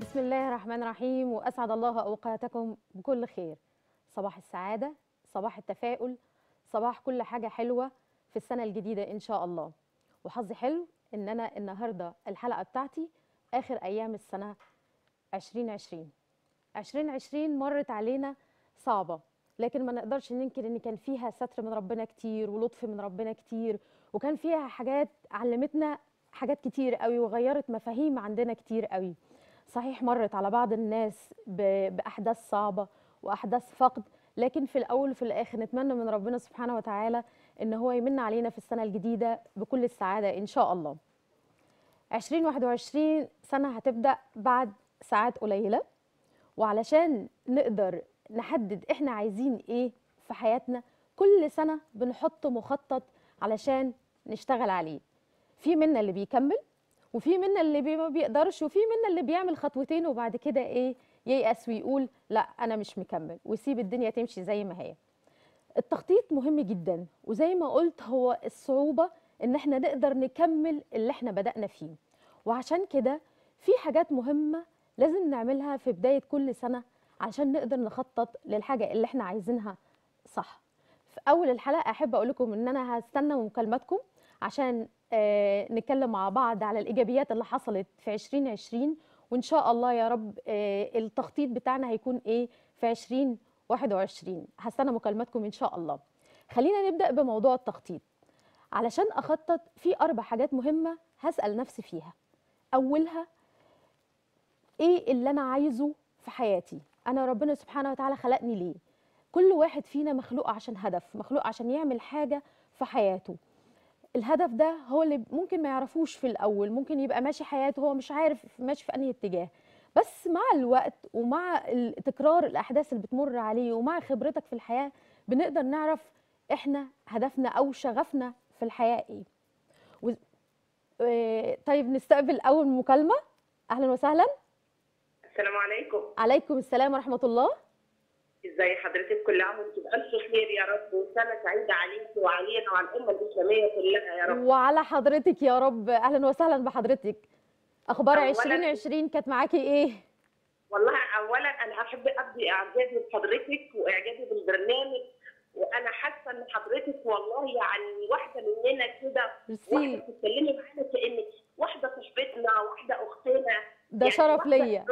بسم الله الرحمن الرحيم، وأسعد الله أوقاتكم بكل خير. صباح السعادة، صباح التفاؤل، صباح كل حاجة حلوة في السنة الجديدة إن شاء الله. وحظي حلو إن أنا النهاردة الحلقة بتاعتي آخر أيام السنة 2020. 2020 مرت علينا صعبة، لكن ما نقدرش ننكر إن كان فيها ستر من ربنا كتير ولطف من ربنا كتير، وكان فيها حاجات علمتنا حاجات كتير قوي وغيرت مفاهيم عندنا كتير قوي. صحيح مرت على بعض الناس بأحداث صعبة وأحداث فقد، لكن في الأول وفي الآخر نتمنى من ربنا سبحانه وتعالى إن هو يمن علينا في السنة الجديدة بكل السعادة إن شاء الله. 2021 سنة هتبدأ بعد ساعات قليلة، وعلشان نقدر نحدد إحنا عايزين إيه في حياتنا كل سنة بنحط مخطط علشان نشتغل عليه. في منا اللي بيكمل، وفي منا اللي ما بيقدرش، وفي منا اللي بيعمل خطوتين وبعد كده ايه ييأس ويقول لا انا مش مكمل ويسيب الدنيا تمشي زي ما هي. التخطيط مهم جدا، وزي ما قلت هو الصعوبة ان احنا نقدر نكمل اللي احنا بدأنا فيه. وعشان كده في حاجات مهمة لازم نعملها في بداية كل سنة عشان نقدر نخطط للحاجة اللي احنا عايزينها صح. في اول الحلقة احب اقول لكم ان انا هستنى مكالماتكم عشان نتكلم مع بعض على الإيجابيات اللي حصلت في 2020، وإن شاء الله يا رب التخطيط بتاعنا هيكون إيه في 2021. هستنى مكالماتكم إن شاء الله. خلينا نبدأ بموضوع التخطيط. علشان أخطط في 4 حاجات مهمة هسأل نفسي فيها. أولها إيه اللي أنا عايزه في حياتي؟ أنا ربنا سبحانه وتعالى خلقني ليه؟ كل واحد فينا مخلوق عشان هدف، مخلوق عشان يعمل حاجة في حياته. الهدف ده هو اللي ممكن ما يعرفوش في الأول، ممكن يبقى ماشي حياته هو مش عارف ماشي في أنهي اتجاه، بس مع الوقت ومع تكرار الأحداث اللي بتمر عليه ومع خبرتك في الحياة بنقدر نعرف إحنا هدفنا أو شغفنا في الحياة إيه. طيب نستقبل أول مكالمة. أهلا وسهلا. السلام عليكم. عليكم السلام ورحمة الله. ازي حضرتك؟ كل عام وانتم بألف خير يا رب، وسنة سعيدة عليك وعلينا وعلى الأمة الإسلامية كلها يا رب. وعلى حضرتك يا رب. أهلا وسهلا بحضرتك. أخبار 2020 كانت معاكي إيه؟ والله أولا أنا أحب أبدي إعجابي بحضرتك وإعجابي بالبرنامج، وأنا حاسة إن حضرتك والله يعني واحدة مننا كده، واحدة بتتكلمي معانا كأنك واحدة صاحبتنا، واحدة أختنا. ده يعني شرف ليا.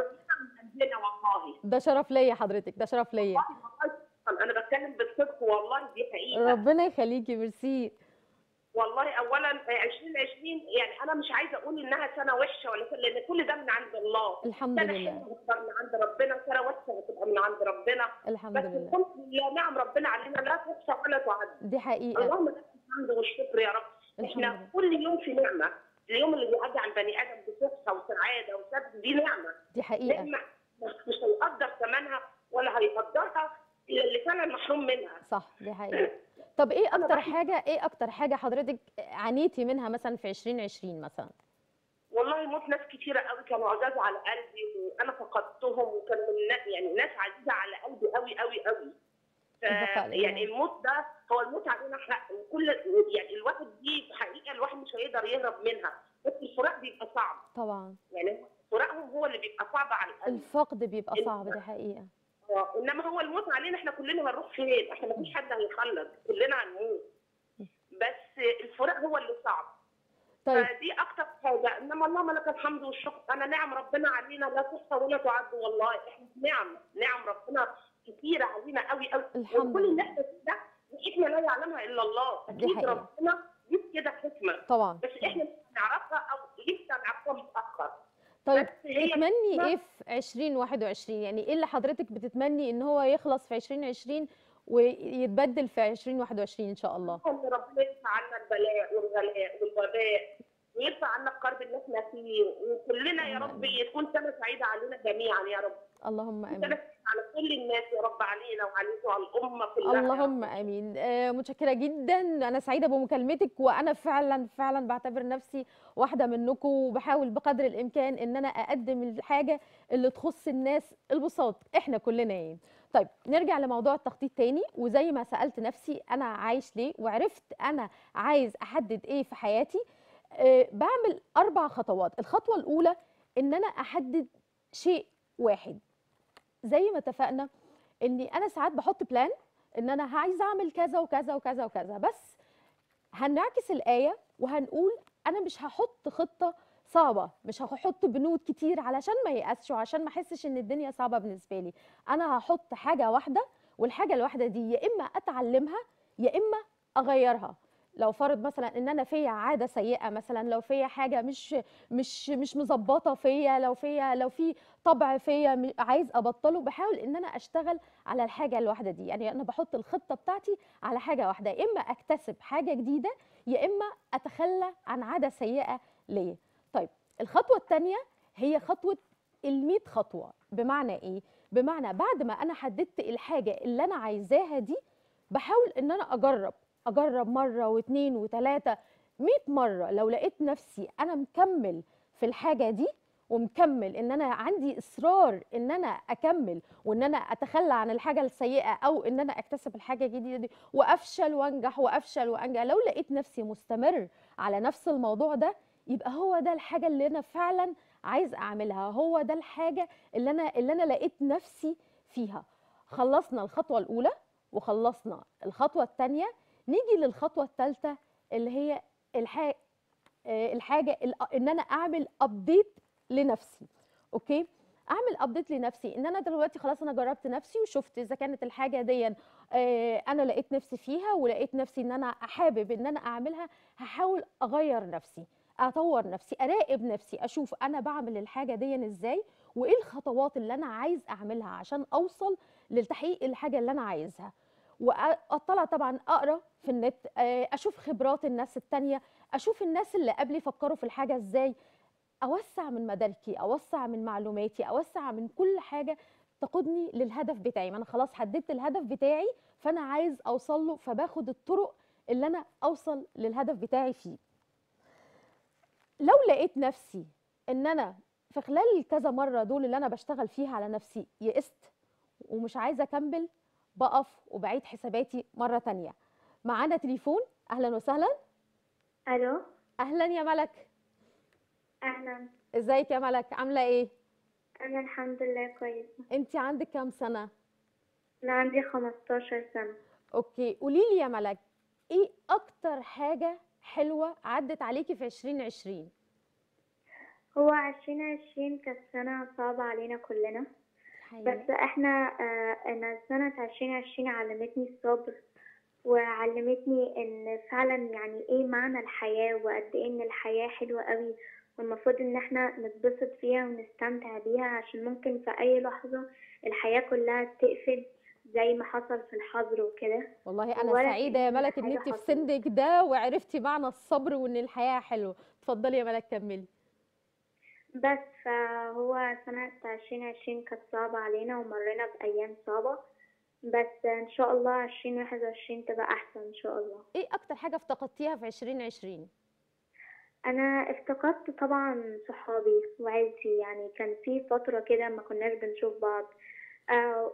ده شرف ليا حضرتك، ده شرف ليا. انا بتكلم بالصدق والله، دي حقيقه. ربنا يخليكي. ميرسي والله. اولا 2020 يعني انا مش عايزه اقول انها سنه وحشه ولا سنة، لان كل ده من عند الله. الحمد لله. سنه من عند ربنا، سنه وحشه هتبقى من عند ربنا. الحمد لله. بس الحمد لله نعم ربنا علينا لا تحصى ولا تعد. دي حقيقه. اللهم لك الحمد والشكر يا رب. احنا كل يوم في نعمه. اليوم اللي بيعدي على البني ادم بصحه وسعاده وسبب دي نعمه. دي حقيقه. نعمه مش هيقدر ثمنها ولا هيقدرها الا اللي كان محروم منها. صح، دي حقيقه. طب ايه اكتر حاجه، ايه اكتر حاجه حضرتك عانيتي منها مثلا في 2020 مثلا؟ والله موت ناس كتيره قوي كانوا عزاز على قلبي وانا فقدتهم، وكانوا يعني ناس عزيزه على قلبي قوي قوي قوي. يعني الموت ده هو الموت علينا حق، وكل يعني الواحد دي حقيقه الواحد مش هيقدر يهرب منها، بس الفراق بيبقى صعب طبعا. يعني فراقهم هو اللي بيبقى صعب على القلب. الفقد بيبقى صعب، دي حقيقه. انما هو الموت علينا احنا كلنا هنروح فين؟ احنا مفيش حد هيخلص، كلنا هنموت، بس الفراق هو اللي صعب. طيب فدي اكتر حاجه. انما اللهم لك الحمد والشكر، انا نعم ربنا علينا لا تحصى ولا تعد والله. احنا نعم ربنا كتير علينا قوي قوي، وكل اللي احنا فيه ده احنا لا يعلمها الا الله. اكيد ربنا جيب كده حكمه طبعا، بس احنا مش هنعرفها او لسه هنعرفها متاخر. طيب تتمني ايه في 2021؟ يعني ايه اللي حضرتك بتتمني ان هو يخلص في 2020 ويتبدل في 2021 ان شاء الله؟ ان ربنا يرفع عنا البلاء والغلاء والوباء، ويرفع عنا الكرب اللي احنا فيه، وكلنا يا رب تكون سنه سعيده علينا جميعا يا رب. اللهم امين. سنه سعيده على كل الناس يا رب، علينا وعليكم وعلى الامه كلها. اللهم امين. متشكره جدا، انا سعيده بمكالمتك، وانا فعلا بعتبر نفسي واحده منكم، وبحاول بقدر الامكان ان انا اقدم الحاجه اللي تخص الناس البساط، احنا كلنا يعني. طيب نرجع لموضوع التخطيط تاني، وزي ما سالت نفسي انا عايش ليه وعرفت انا عايز احدد ايه في حياتي، بعمل 4 خطوات. الخطوة الأولى إن أنا أحدد شيء واحد. زي ما اتفقنا اني انا ساعات بحط بلان ان انا عايزه اعمل كذا وكذا وكذا وكذا، بس هنعكس الايه وهنقول انا مش هحط خطه صعبه، مش هحط بنود كتير علشان ما يأسش وعشان ما احسش ان الدنيا صعبه بالنسبه لي. انا هحط حاجه واحده، والحاجه الواحده دي يا اما اتعلمها يا اما اغيرها. لو فرض مثلا ان انا فيا عاده سيئه، مثلا لو فيا حاجه مش مظبطه فيا، لو في طبع فيا عايز ابطله، بحاول ان انا اشتغل على الحاجه الواحده دي. يعني انا بحط الخطه بتاعتي على حاجه واحده، يا اما اكتسب حاجه جديده يا اما اتخلى عن عاده سيئه ليا. طيب الخطوه الثانيه هي خطوه ال100 خطوه. بمعنى ايه؟ بمعنى بعد ما انا حددت الحاجه اللي انا عايزاها دي، بحاول ان انا اجرب مره واثنين وثلاثه 100 مره. لو لقيت نفسي انا مكمل في الحاجه دي ومكمل ان انا عندي اصرار ان انا اكمل وان انا اتخلى عن الحاجه السيئه او ان انا اكتسب الحاجه الجديده دي وافشل وانجح وافشل وانجح، لو لقيت نفسي مستمر على نفس الموضوع ده، يبقى هو ده الحاجه اللي انا فعلا عايز اعملها، هو ده الحاجه اللي انا لقيت نفسي فيها. خلصنا الخطوه الاولى وخلصنا الخطوه الثانيه، نيجي للخطوه الثالثه اللي هي الحاجه ان انا اعمل ابديت لنفسي. اوكي، اعمل ابديت لنفسي ان انا دلوقتي خلاص انا جربت نفسي وشفت اذا كانت الحاجه دي انا لقيت نفسي فيها ولقيت نفسي ان انا حابب ان انا اعملها، هحاول اغير نفسي، اطور نفسي، اراقب نفسي، اشوف انا بعمل الحاجه دي ازاي وايه الخطوات اللي انا عايز اعملها عشان اوصل لتحقيق الحاجه اللي انا عايزها. واطلع طبعا، اقرا في النت، اشوف خبرات الناس التانية، اشوف الناس اللي قبلي فكروا في الحاجه ازاي، اوسع من مداركي، اوسع من معلوماتي، اوسع من كل حاجه تقودني للهدف بتاعي. ما انا خلاص حددت الهدف بتاعي فانا عايز اوصل له، فباخد الطرق اللي انا اوصل للهدف بتاعي فيه. لو لقيت نفسي ان انا في خلال كذا مره دول اللي انا بشتغل فيها على نفسي يئست ومش عايزه اكمل، بقف وبعيد حساباتي مرة تانية. معانا تليفون، أهلا وسهلا. ألو، أهلا يا ملك. أهلا، إزيك يا ملك، عاملة إيه؟ أنا الحمد لله كويسة. أنت عندك كام سنة؟ أنا عندي 15 سنة. أوكي، قولي لي يا ملك، إيه أكتر حاجة حلوة عدت عليكي في 2020؟ هو 2020 كانت سنة صعبة علينا كلنا، بس احنا انا سنة 2020 علمتني الصبر، وعلمتني ان فعلا يعني ايه معنى الحياة، وقد ايه ان الحياة حلوة قوي والمفروض ان احنا نتبسط فيها ونستمتع بيها، عشان ممكن في اي لحظة الحياة كلها تقفل زي ما حصل في الحظر وكده. والله انا سعيدة يا ملك ان انت في سنك ده وعرفتي معنى الصبر وان الحياة حلوة. اتفضلي يا ملك كملي. بس فهو سنة 2020 كانت صعبة علينا ومرينا بأيام صعبة، بس إن شاء الله 2021 تبقى أحسن إن شاء الله. إيه أكتر حاجة افتقدتيها في 2020؟ أنا افتقدت طبعا صحابي وعيلتي، يعني كان في فترة كده ما كناش بنشوف بعض،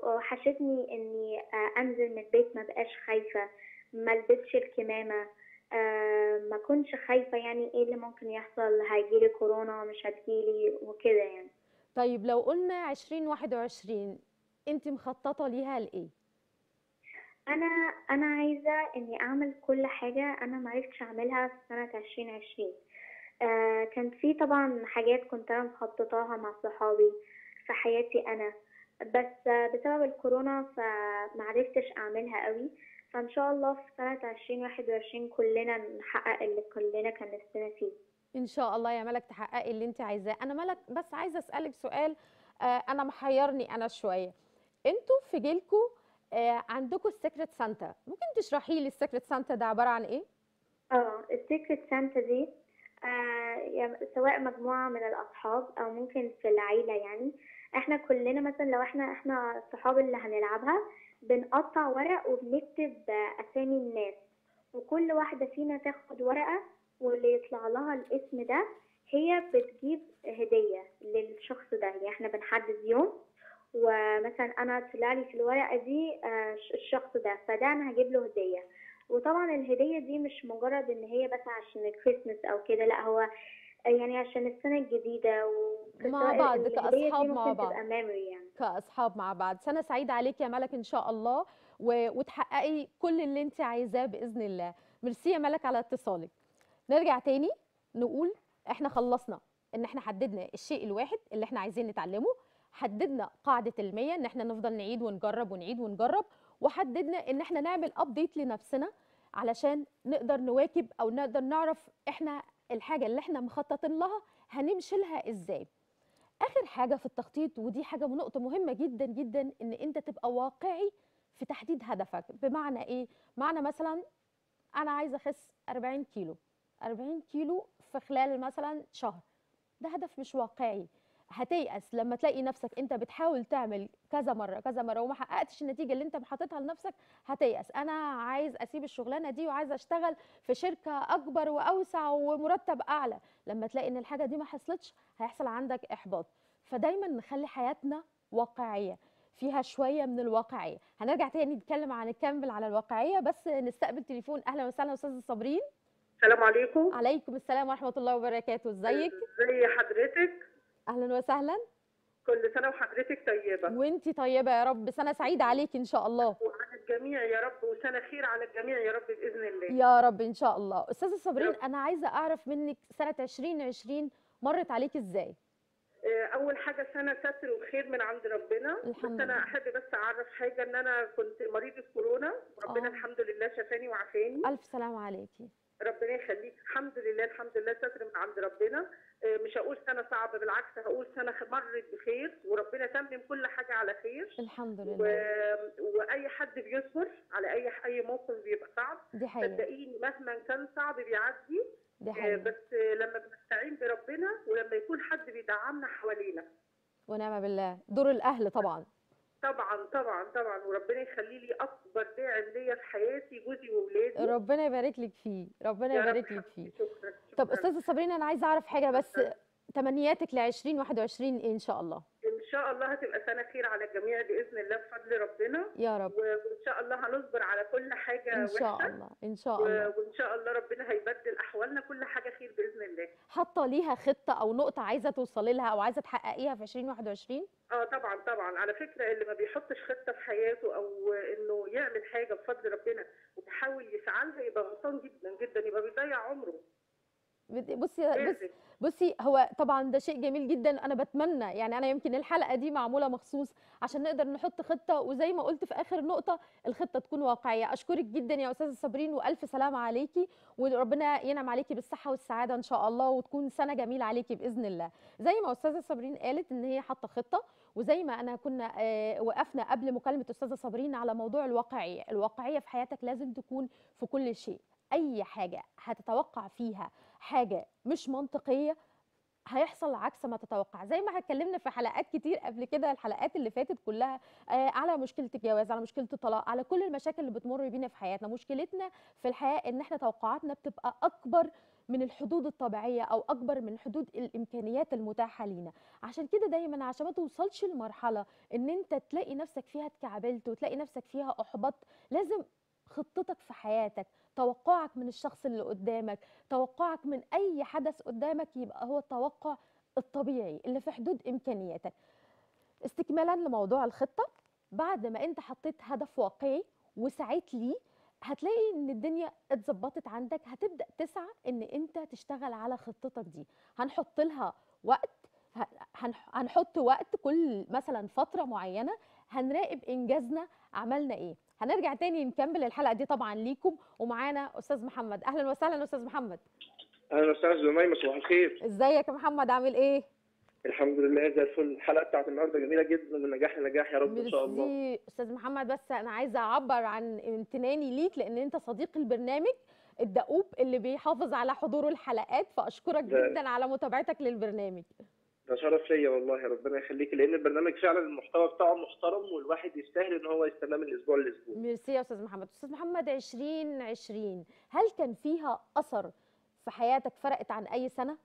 وحشتني إني أنزل من البيت، ما بقاش خايفة، ما لبسش الكمامة، ما كنتش خايفة يعني ايه اللي ممكن يحصل، هيجيلي كورونا مش هتجيلي وكده يعني. طيب لو قلنا 2021 انت مخططة ليها لإيه؟ أنا عايزة إني أعمل كل حاجة أنا معرفتش أعملها في سنة 2020. كان في طبعا حاجات كنت أنا مخططاها مع صحابي في حياتي أنا، بس بسبب الكورونا فمعرفتش أعملها قوي. فإن شاء الله في سنة 2021 كلنا نحقق اللي كلنا كان نفسنا فيه. إن شاء الله يا ملك تحققي اللي أنت عايزاه. أنا ملك بس عايزة أسألك سؤال، أنا محيرني أنا شوية. أنتوا في جيلكم عندكم السيكريت سانتا، ممكن تشرحي لي السيكريت سانتا ده عبارة عن إيه؟ السيكريت سانتا دي يعني سواء مجموعة من الأصحاب أو ممكن في العيلة، يعني إحنا كلنا مثلا لو إحنا الصحاب اللي هنلعبها بنقطع ورق وبنكتب اسامي الناس، وكل واحده فينا تاخد ورقه واللي يطلع لها الاسم ده هي بتجيب هديه للشخص ده. يعني احنا بنحدد يوم، ومثلا انا طلع لي في الورقه دي الشخص ده، فده انا هجيب له هديه. وطبعا الهديه دي مش مجرد ان هي بس عشان الكريسماس او كده، لا هو يعني عشان السنه الجديده مع بعض كأصحاب مع بعض يعني. كأصحاب مع بعض. سنة سعيدة عليك يا ملك إن شاء الله، وتحققي كل اللي أنت عايزاه بإذن الله. ميرسي يا ملك على اتصالك. نرجع تاني نقول إحنا خلصنا إن إحنا حددنا الشيء الواحد اللي إحنا عايزين نتعلمه، حددنا قاعدة المية إن إحنا نفضل نعيد ونجرب ونعيد ونجرب، وحددنا إن إحنا نعمل أبديت لنفسنا علشان نقدر نواكب أو نقدر نعرف إحنا الحاجة اللي إحنا مخططين لها هنمشي لها إزاي. آخر حاجة في التخطيط، ودي حاجة نقطة مهمة جدا جدا، إن أنت تبقى واقعي في تحديد هدفك. بمعنى إيه؟ معنى مثلا أنا عايزة أخس 40 كيلو 40 كيلو في خلال مثلا شهر، ده هدف مش واقعي. هتيأس لما تلاقي نفسك انت بتحاول تعمل كذا مره كذا مره وما حققتش النتيجه اللي انت حاططها لنفسك، هتيأس. انا عايز اسيب الشغلانه دي وعايز اشتغل في شركه اكبر واوسع ومرتب اعلى، لما تلاقي ان الحاجه دي ما حصلتش هيحصل عندك احباط. فدايما نخلي حياتنا واقعيه، فيها شويه من الواقعيه. هنرجع تاني نتكلم عن الكامل على الواقعيه، بس نستقبل تليفون. اهلا وسهلا استاذه صابرين. السلام عليكم. عليكم السلام ورحمه الله وبركاته. ازيك؟ ازي حضرتك؟ اهلا وسهلا. كل سنه وحضرتك طيبه. وانتي طيبه يا رب، سنه سعيده عليك ان شاء الله. وعلى الجميع يا رب، وسنه خير على الجميع يا رب باذن الله. يا رب ان شاء الله. استاذه صابرين، انا عايزه اعرف منك سنه 2020 مرت عليك ازاي؟ اول حاجه سنه ستر وخير من عند ربنا. الحمد لله. انا احب بس اعرف حاجه، ان انا كنت مريضه كورونا، ربنا الحمد لله شفاني وعافاني. الف سلام عليكي. ربنا يخليك. الحمد لله الحمد لله، ستر من عند ربنا. مش هقول سنه صعبه، بالعكس هقول سنه مرت بخير، وربنا تمم كل حاجه على خير الحمد لله. واي حد بيصبر على اي موقف بيبقى صعب، صدقيني مهما كان صعب بيعدي. بس لما بنستعين بربنا ولما يكون حد بيدعمنا حوالينا، ونعم بالله. دور الاهل طبعا طبعا طبعا طبعا. وربنا يخلي لي اكبر داعم ليا في حياتي جوزي واولادي، ربنا يبارك لك فيه، ربنا يبارك لك فيه. شكرا. طب استاذه صابرين، انا عايزه اعرف حاجه بس، تمنياتك ل 2021 ايه ان شاء الله؟ ان شاء الله هتبقى سنه خير على الجميع باذن الله بفضل ربنا يا رب. وان شاء الله هنصبر على كل حاجه ان شاء وحشة. الله ان شاء الله. وان شاء الله ربنا هيبدل احوالنا كل حاجه خير باذن الله. حاطه ليها خطه او نقطه عايزه توصلي لها او عايزه تحققيها في 2021؟ طبعا طبعا. على فكره اللي ما بيحطش خطه في حياته او انه يعمل حاجه بفضل ربنا وبيحاول يسعى لها يبقى غلطان جدا جدا، يبقى بيضيع عمره. بصي هو طبعا ده شيء جميل جدا. انا بتمنى يعني، انا يمكن الحلقه دي معموله مخصوص عشان نقدر نحط خطه، وزي ما قلت في اخر نقطه الخطه تكون واقعيه. اشكرك جدا يا استاذه صابرين، والف سلام عليكي، وربنا ينعم عليكي بالصحه والسعاده ان شاء الله، وتكون سنه جميله عليكي باذن الله. زي ما استاذه صابرين قالت ان هي حاطه خطه، وزي ما انا كنا وقفنا قبل مكالمه استاذه صابرين على موضوع الواقعيه. الواقعيه في حياتك لازم تكون في كل شيء. اي حاجه هتتوقع فيها حاجه مش منطقيه هيحصل عكس ما تتوقع. زي ما اتكلمنا في حلقات كتير قبل كده، الحلقات اللي فاتت كلها، على مشكله الجواز، على مشكله الطلاق، على كل المشاكل اللي بتمر بينا في حياتنا. مشكلتنا في الحياه ان احنا توقعاتنا بتبقى اكبر من الحدود الطبيعيه او اكبر من حدود الامكانيات المتاحه لينا. عشان كده دايما عشان ما توصلش لمرحله ان انت تلاقي نفسك فيها اتكعبلت وتلاقي نفسك فيها احبطت، لازم خطتك في حياتك، توقعك من الشخص اللي قدامك، توقعك من أي حدث قدامك، يبقى هو التوقع الطبيعي اللي في حدود إمكانياتك. استكمالا لموضوع الخطة، بعد ما أنت حطيت هدف واقعي وسعيت ليه، هتلاقي ان الدنيا اتظبطت عندك. هتبدأ تسعى ان أنت تشتغل على خطتك دي. هنحط لها وقت، هنحط وقت كل مثلا فترة معينة هنراقب إنجازنا، عملنا إيه. هنرجع تاني نكمل الحلقه دي طبعا ليكم، ومعانا استاذ محمد. اهلا وسهلا استاذ محمد. اهلا استاذ زميمه، صباح الخير. ازيك يا محمد، عامل ايه؟ الحمد لله زي الفل. الحلقه بتاعت النهارده جميله جدا، ونجاح نجاح يا رب ان شاء الله. استاذ محمد، بس انا عايزه اعبر عن امتناني ليك لان انت صديق البرنامج الدؤوب اللي بيحافظ على حضوره الحلقات، فاشكرك جدا على متابعتك للبرنامج. ده شرف ليا والله، ربنا يخليك، لان البرنامج فعلا المحتوى بتاعه محترم، والواحد يستاهل ان هو يستناه من الاسبوع للاسبوع. ميرسي يا استاذ محمد. استاذ محمد، 2020 هل كان فيها اثر في حياتك فرقت عن اي سنه؟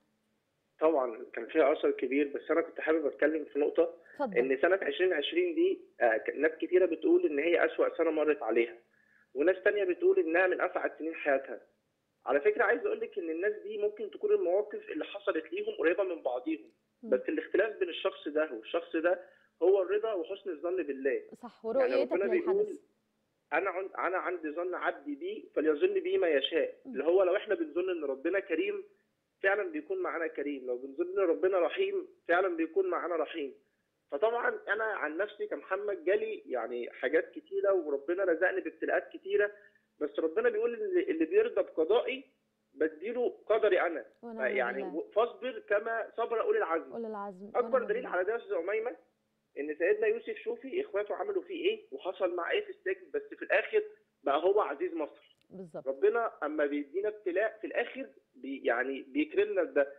طبعا كان فيها اثر كبير، بس انا كنت حابب اتكلم في نقطه فضل. ان سنه 2020 دي ناس كتيره بتقول ان هي اسوأ سنه مرت عليها، وناس ثانيه بتقول انها من اسعد سنين حياتها. على فكره عايز اقول لك ان الناس دي ممكن تكون المواقف اللي حصلت ليهم قريبه من بعضيهم. بس الاختلاف بين الشخص ده والشخص ده هو الرضا وحسن الظن بالله. صح. ورؤيتك يعني للحدث. انا عندي ظن عبدي بيه فليظن بيه ما يشاء، اللي هو لو احنا بنظن ان ربنا كريم فعلا بيكون معانا كريم، لو بنظن ان ربنا رحيم فعلا بيكون معانا رحيم. فطبعا انا عن نفسي كمحمد جالي يعني حاجات كتيره وربنا رزقني بابتلاءات كتيره، بس ربنا بيقول اللي بيرضى بقضائي بديله قدري انا، يعني فاصبر كما صبر اولي العزم. اكبر دليل على ده يا استاذه اميمه ان سيدنا يوسف شوفي اخواته عملوا فيه ايه وحصل معاه ايه في السجن، بس في الاخر بقى هو عزيز مصر. بالظبط. ربنا اما بيدينا ابتلاء في الاخر يعني بيكرمنا بده.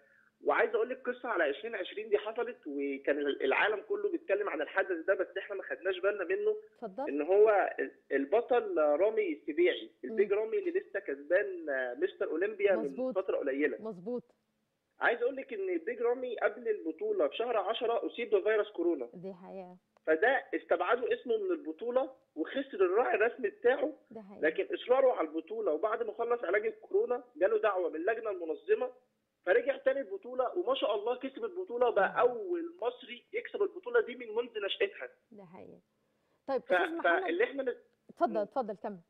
وعايز اقول لك قصه على 2020 دي حصلت وكان العالم كله بيتكلم عن الحدث ده، بس احنا ما خدناش بالنا منه. اتفضل. ان هو البطل رامي السبيعي، البيج رامي اللي لسه كسبان مستر اولمبيا من فتره قليله. مظبوط. عايز اقول لك ان بيج رامي قبل البطوله بشهر 10 اصيب بفيروس كورونا. دي حقيقه. فده استبعدوا اسمه من البطوله وخسر الراعي الرسمي بتاعه. دي حقيقه. لكن اصراره على البطوله، وبعد ما خلص علاج الكورونا جاله دعوه من اللجنه المنظمه فرجع تاني البطوله وما شاء الله كسب البطوله وبقى اول مصري يكسب البطوله دي من منذ نشاتها. ده حقيقي. طيب استاذ محمد فاللي احنا اتفضل كمل.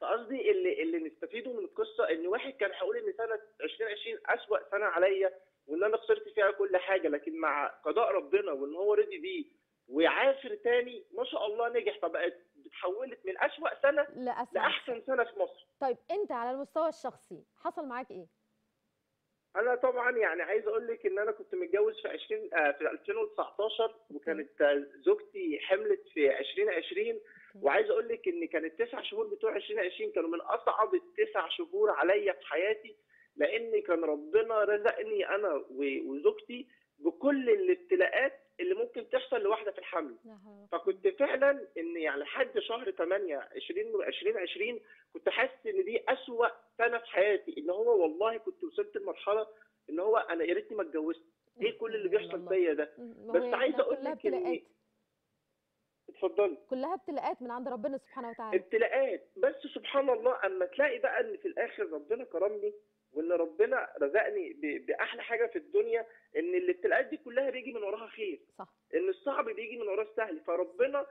فقصدي اللي نستفيده من القصه ان واحد كان هيقول ان سنه 2020 اسوأ سنه عليا وان انا خسرت فيها كل حاجه، لكن مع قضاء ربنا وان هو رضي بيه ويعافر تاني ما شاء الله نجح، فبقت اتحولت من اسوأ سنه لاحسن سنه في مصر. طيب انت على المستوى الشخصي حصل معاك ايه؟ أنا طبعًا يعني عايز أقول لك إن أنا كنت متجوز في 2019 وكانت زوجتي حملت في 2020، وعايز أقول لك إن كان ال9 شهور بتوع 2020 كانوا من أصعب ال9 شهور عليا في حياتي، لأن كان ربنا رزقني أنا وزوجتي بكل الابتلاءات اللي ممكن تحصل لواحدة في الحمل. فكنت فعلًا إن يعني لحد شهر 8 2020 كنت حاسس إن دي أسوأ سنة في حياتي، إن هو والله كنت وصلت لمرحلة إن هو أنا يا ريتني ما اتجوزت، إيه كل اللي بيحصل فيا ده؟ بس عايز أقول لك إن اتفضلي. كلها ابتلاءات من عند ربنا سبحانه وتعالى. ابتلاءات، بس سبحان الله أما تلاقي بقى إن في الآخر ربنا كرمني وان ربنا رزقني باحلى حاجه في الدنيا، ان الابتلاءات دي كلها بيجي من وراها خير. صح. ان الصعب بيجي من وراه السهل، فربنا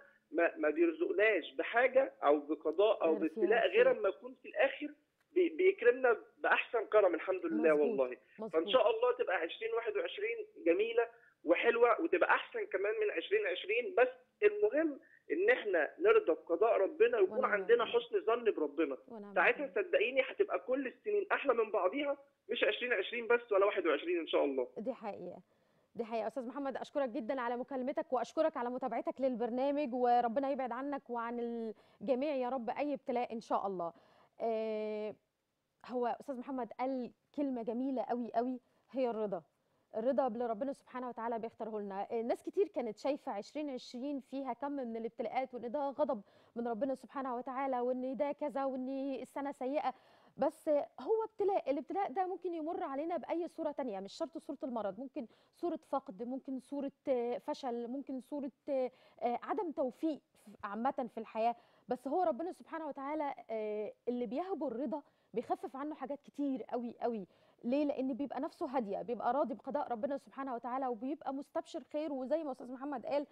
ما بيرزقناش بحاجه او بقضاء او بابتلاء غير اما يكون في الاخر بيكرمنا باحسن كرم الحمد لله. مزبوط. والله مزبوط. فان شاء الله تبقى 2021 جميله وحلوه وتبقى احسن كمان من 2020، بس المهم ان احنا نرضى بقضاء ربنا ويكون عندنا حسن ظن بربنا، ساعتها صدقيني هتبقى كل السنين احلى من بعضيها، مش 2020 بس ولا 21 ان شاء الله. دي حقيقه. دي حقيقه. استاذ محمد اشكرك جدا على مكالمتك واشكرك على متابعتك للبرنامج، وربنا يبعد عنك وعن الجميع يا رب اي ابتلاء ان شاء الله. هو استاذ محمد قال كلمه جميله قوي قوي، هي الرضا. الرضا اللي ربنا سبحانه وتعالى بيختاره لنا. ناس كتير كانت شايفه 2020 فيها كم من الابتلاءات وان ده غضب من ربنا سبحانه وتعالى وان ده كذا وان السنه سيئه، بس هو ابتلاء. الابتلاء ده ممكن يمر علينا باي صوره ثانيه، مش شرط صوره المرض، ممكن صوره فقد، ممكن صوره فشل، ممكن صوره عدم توفيق عامه في الحياه، بس هو ربنا سبحانه وتعالى اللي بيهبه الرضا بيخفف عنه حاجات كتير قوي قوي. ليه؟ لان بيبقى نفسه هاديه، بيبقى راضي بقضاء ربنا سبحانه وتعالى وبيبقى مستبشر خير. وزي ما استاذ محمد قال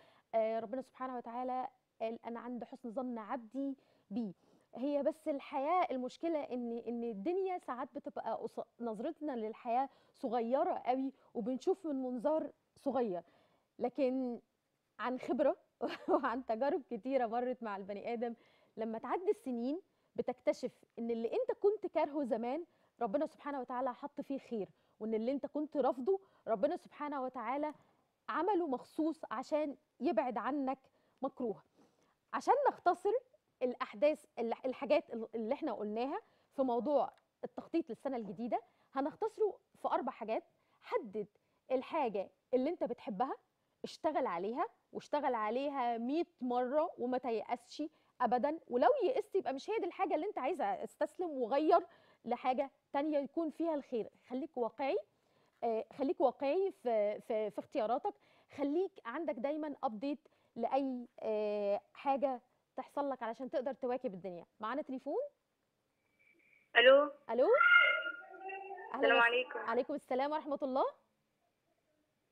ربنا سبحانه وتعالى قال انا عند حسن ظن عبدي بيه. هي بس الحياه المشكله ان الدنيا ساعات بتبقى نظرتنا للحياه صغيره قوي وبنشوف من منظار صغير، لكن عن خبره وعن تجارب كتيره مرت مع البني ادم لما تعدي السنين بتكتشف ان اللي انت كنت كارهه زمان ربنا سبحانه وتعالى حط فيه خير، وان اللي انت كنت رافضه ربنا سبحانه وتعالى عمله مخصوص عشان يبعد عنك مكروه. عشان نختصر الاحداث الحاجات اللي احنا قلناها في موضوع التخطيط للسنه الجديده هنختصره في 4 حاجات. حدد الحاجه اللي انت بتحبها، اشتغل عليها واشتغل عليها 100 مره وما تيأسش ابدا، ولو يئست يبقى مش هي دي الحاجه اللي انت عايزها، استسلم وغير لحاجه تانية يكون فيها الخير. خليك واقعي، خليك واقعي في اختياراتك، خليك عندك دايما ابديت لاي حاجه تحصل لك علشان تقدر تواكب الدنيا. معانا تليفون. الو. الو. السلام عليكم. عليكم السلام ورحمه الله.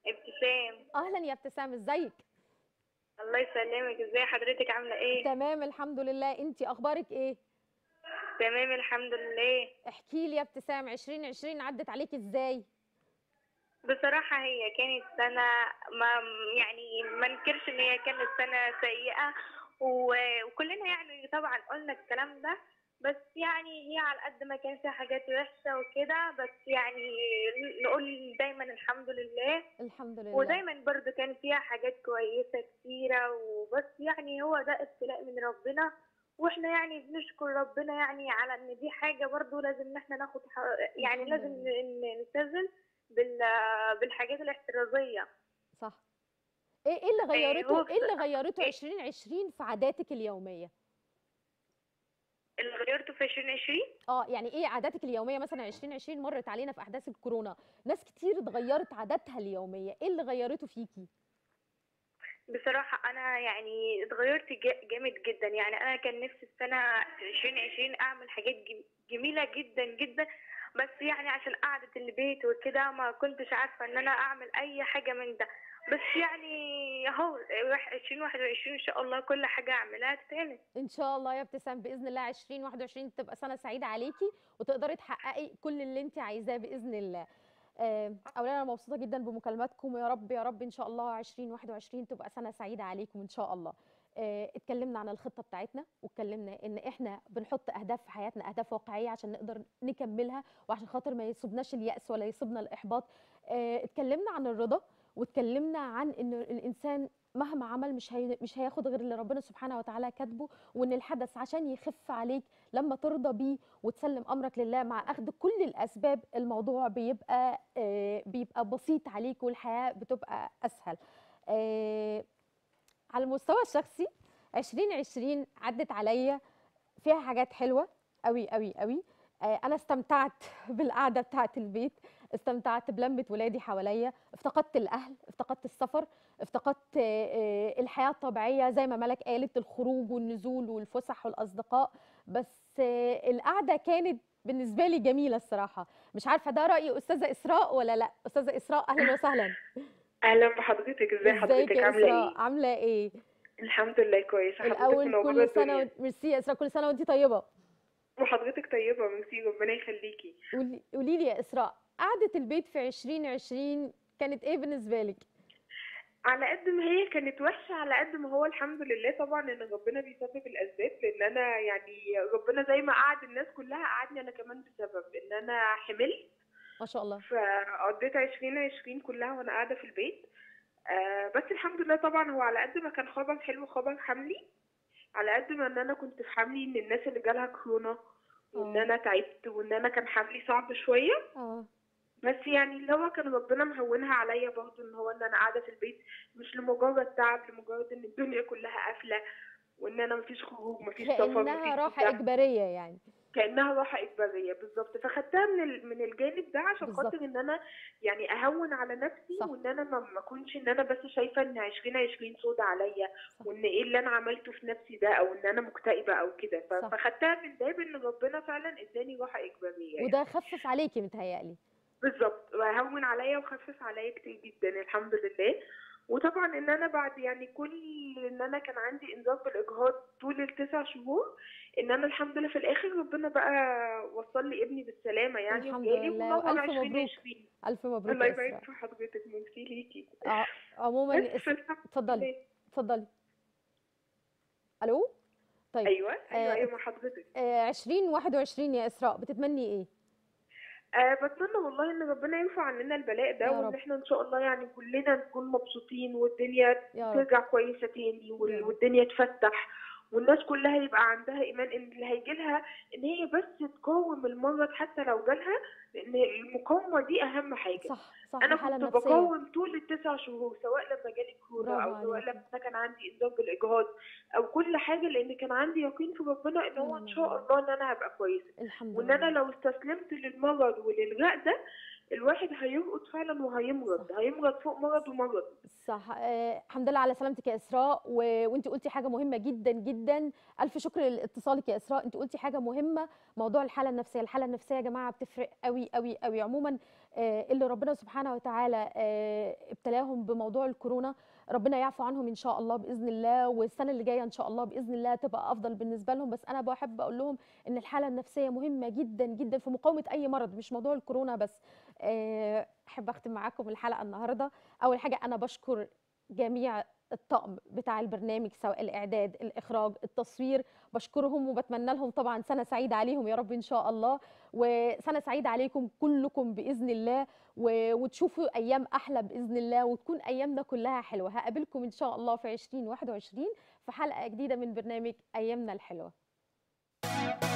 ابتسام. اهلا يا ابتسام، ازيك؟ الله يسلمك، ازاي حضرتك، عامله ايه؟ تمام الحمد لله، انت اخبارك ايه؟ تمام الحمد لله. احكي لي يا ابتسام، 2020 عدت عليك ازاي؟ بصراحه هي كانت سنه ما انكرش ان هي كانت سنه سيئه، وكلنا طبعا قلنا الكلام ده، بس هي على قد ما كان فيها حاجات وحشه وكده، بس نقول دايما الحمد لله الحمد لله، ودايما برضو كان فيها حاجات كويسه كتيره، وبس هو ده ابتلاء من ربنا، واحنا بنشكر ربنا على ان دي حاجه برضو لازم ان احنا ناخد لازم نلتزم بالحاجات الاحترازيه. صح. ايه اللي غيرته 2020 في عاداتك اليوميه؟ اللي غيرته في 2020 ايه عاداتك اليوميه؟ مثلا 2020 مرت علينا في احداث الكورونا، ناس كتير اتغيرت عاداتها اليوميه، ايه اللي غيرته فيكي؟ بصراحه انا اتغيرت جامد جدا، انا كان نفسي السنه 2020 اعمل حاجات جميله جدا جدا، بس عشان قعده البيت وكده ما كنتش عارفه ان انا اعمل اي حاجه من ده، بس اهو 2021 ان شاء الله كل حاجه اعملها تتعمل ان شاء الله يا ابتسام. باذن الله 2021 تبقى سنه سعيده عليكي، وتقدري تحققي كل اللي انت عايزاه باذن الله. اولا انا مبسوطه جدا بمكالماتكم، يا رب يا رب ان شاء الله 2021 تبقى سنه سعيده عليكم ان شاء الله. اتكلمنا عن الخطه بتاعتنا، واتكلمنا ان احنا بنحط اهداف في حياتنا، اهداف واقعيه عشان نقدر نكملها، وعشان خاطر ما يصيبناش الياس ولا يصيبنا الاحباط. اتكلمنا عن الرضا، واتكلمنا عن ان الانسان مهما عمل مش هياخد غير اللي ربنا سبحانه وتعالى كاتبه، وان الحدث عشان يخف عليك لما ترضى بيه وتسلم امرك لله مع اخذ كل الاسباب، الموضوع بيبقى بسيط عليك، والحياه بتبقى اسهل. على المستوى الشخصي 2020 عدت عليا فيها حاجات حلوه قوي قوي قوي. انا استمتعت بالقعده بتاعه البيت، استمتعت بلمة ولادي حواليا، افتقدت الأهل، افتقدت السفر، افتقدت الحياة الطبيعية زي ما ملك قالت، الخروج والنزول والفسح والأصدقاء، بس القعدة كانت بالنسبة لي جميلة الصراحة. مش عارفة ده رأي أستاذة إسراء ولا لأ؟ أستاذة إسراء أهلا وسهلا. أهلا بحضرتك، إزاي حضرتك، عاملة إيه؟ عاملة إيه؟ الحمد لله كويسة. الأول كل سنة ميرسي يا إسراء، كل سنة وأنتي طيبة. وحضرتك طيبة ميرسي، ربنا يخليكي. قولي لي يا إسراء، قعدة البيت في 2020 كانت ايه بالنسبة لك؟ على قد ما هي كانت وحشة، على قد ما هو الحمد لله طبعا ان ربنا بيسبب الاسباب، لان انا ربنا زي ما قعد الناس كلها قعدني انا كمان، بسبب ان انا حملت ما شاء الله، فقضيت 2020 كلها وانا قاعدة في البيت. بس الحمد لله طبعا هو على قد ما كان خبر حلو خبر حملي، على قد ما ان انا كنت في حملي ان الناس اللي جالها كورونا، وان انا تعبت، وان انا كان حملي صعب شوية. بس اللي هو كان ربنا مهونها عليا برضه، ان هو ان انا قاعده في البيت مش لمجرد تعب، لمجرد ان الدنيا كلها قافله، وان انا مفيش خروج مفيش سفر، كانها راحه اجباريه، كانها راحه اجباريه بالظبط. فاخدتها من الجانب ده عشان خاطر ان انا اهون على نفسي، وان انا ما اكونش ان انا بس شايفه ان 2020 صود عليا، وان ايه اللي انا عملته في نفسي ده، او ان انا مكتئبه او كده. فاخدتها من ده، ان ربنا فعلا اداني راحه اجباريه، وده خفف عليكي متهيألي. بالظبط، وهون عليا وخفف عليا كتير جدا الحمد لله. وطبعا ان انا بعد كل ان انا كان عندي انذار بالاجهاض طول ال9 شهور، ان انا الحمد لله في الاخر ربنا وصل لي ابني بالسلامه، الحمد لله، والف مبروك. الف مبروك، الله يبارك في حضرتك، ميرسي ليكي. عموما اتفضلي اتفضلي. الو طيب، ايوه مع حضرتك. 2021 يا اسراء بتتمني ايه؟ بتمنى والله ان ربنا يرفع عننا البلاء ده، وان احنا ان شاء الله كلنا نكون مبسوطين، والدنيا ترجع كويسه تاني، والدنيا تفتح، والناس كلها يبقى عندها ايمان ان اللي هيجي لها ان هي بس تقاوم المرض حتى لو جالها، لان المقاومه دي اهم حاجه. صح. انا كنت بقاوم طول ال9 شهور، سواء لما جالي كورونا، او سواء لما كان عندي انذار بالاجهاض، او كل حاجه، لان كان عندي يقين في ربنا ان هو ان شاء الله ان انا هبقى كويسه، وان انا لو استسلمت للمرض وللغاء ده الواحد هيلقط فعلا وهيمرض، هيمرض فوق مرض ومرض. صح. الحمد لله على سلامتك يا اسراء، وانت قلتي حاجه مهمه جدا جدا. الف شكر لاتصالك يا اسراء. انت قلتي حاجه مهمه، موضوع الحاله النفسيه. الحاله النفسيه يا جماعه بتفرق قوي قوي قوي. عموما اللي ربنا سبحانه وتعالى ابتلاهم بموضوع الكورونا، ربنا يعفو عنهم ان شاء الله باذن الله، والسنه اللي جايه ان شاء الله باذن الله تبقى افضل بالنسبه لهم. بس انا بحب اقول لهم ان الحاله النفسيه مهمه جدا جدا في مقاومه اي مرض، مش موضوع الكورونا بس. احب اختم معاكم الحلقه النهارده. اول حاجه انا بشكر جميع الطقم بتاع البرنامج، سواء الاعداد، الاخراج، التصوير، بشكرهم وبتمنى لهم طبعا سنه سعيده عليهم يا رب ان شاء الله، وسنه سعيده عليكم كلكم باذن الله، وتشوفوا ايام احلى باذن الله، وتكون ايامنا كلها حلوه. هقابلكم ان شاء الله في 2021 في حلقه جديده من برنامج ايامنا الحلوه.